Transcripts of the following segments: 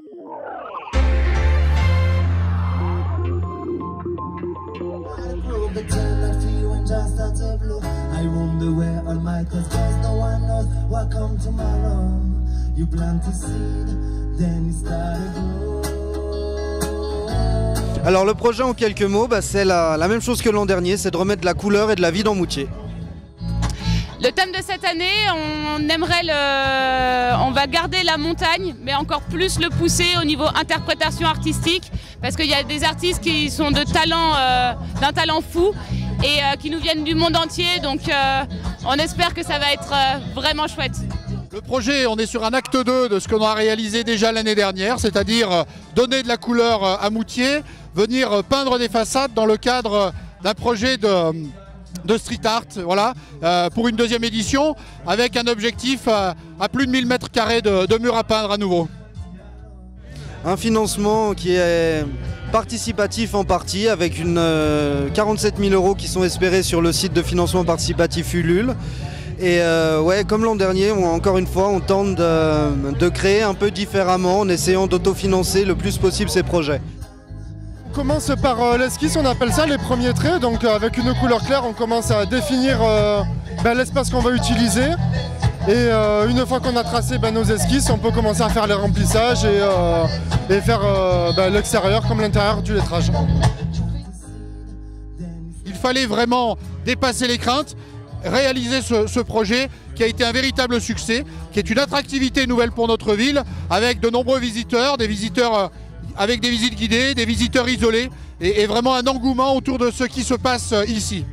I wonder where all my cause no one knows what comes tomorrow. You plant a seed, then it starts to grow. Alors le projet en quelques mots, c'est la même chose que l'an dernier, c'est de remettre de la couleur et de la vie dans Moutiers. Le thème de cette année, on va garder la montagne, mais encore plus le pousser au niveau interprétation artistique, parce qu'il y a des artistes qui sont d'un talent fou et qui nous viennent du monde entier, donc on espère que ça va être vraiment chouette. Le projet, on est sur un acte 2 de ce qu'on a réalisé déjà l'année dernière, c'est-à-dire donner de la couleur à Moutiers, venir peindre des façades dans le cadre d'un projet de street art, voilà, pour une deuxième édition, avec un objectif à plus de 1000 mètres carrés de murs à peindre à nouveau. Un financement qui est participatif en partie, avec 47 000 € qui sont espérés sur le site de financement participatif Ulule. Et ouais, comme l'an dernier, encore une fois, on tente de créer un peu différemment en essayant d'autofinancer le plus possible ces projets. On commence par l'esquisse, on appelle ça les premiers traits, donc avec une couleur claire on commence à définir l'espace qu'on va utiliser et une fois qu'on a tracé nos esquisses, on peut commencer à faire les remplissages et faire l'extérieur comme l'intérieur du lettrage. Il fallait vraiment dépasser les craintes, réaliser ce projet qui a été un véritable succès, qui est une attractivité nouvelle pour notre ville avec de nombreux visiteurs, des visiteurs avec des visites guidées, des visiteurs isolés et vraiment un engouement autour de ce qui se passe ici.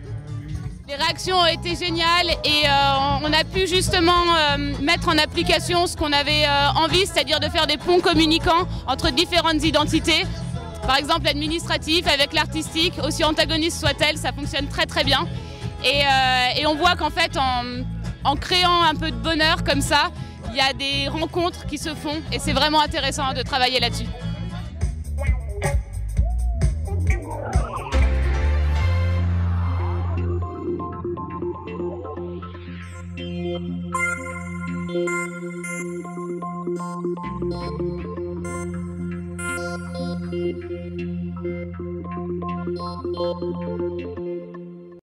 Les réactions ont été géniales et on a pu justement mettre en application ce qu'on avait envie, c'est-à-dire de faire des ponts communicants entre différentes identités, par exemple l'administratif avec l'artistique, aussi antagoniste soit-elle, ça fonctionne très très bien. Et on voit qu'en fait en créant un peu de bonheur comme ça, il y a des rencontres qui se font et c'est vraiment intéressant de travailler là-dessus.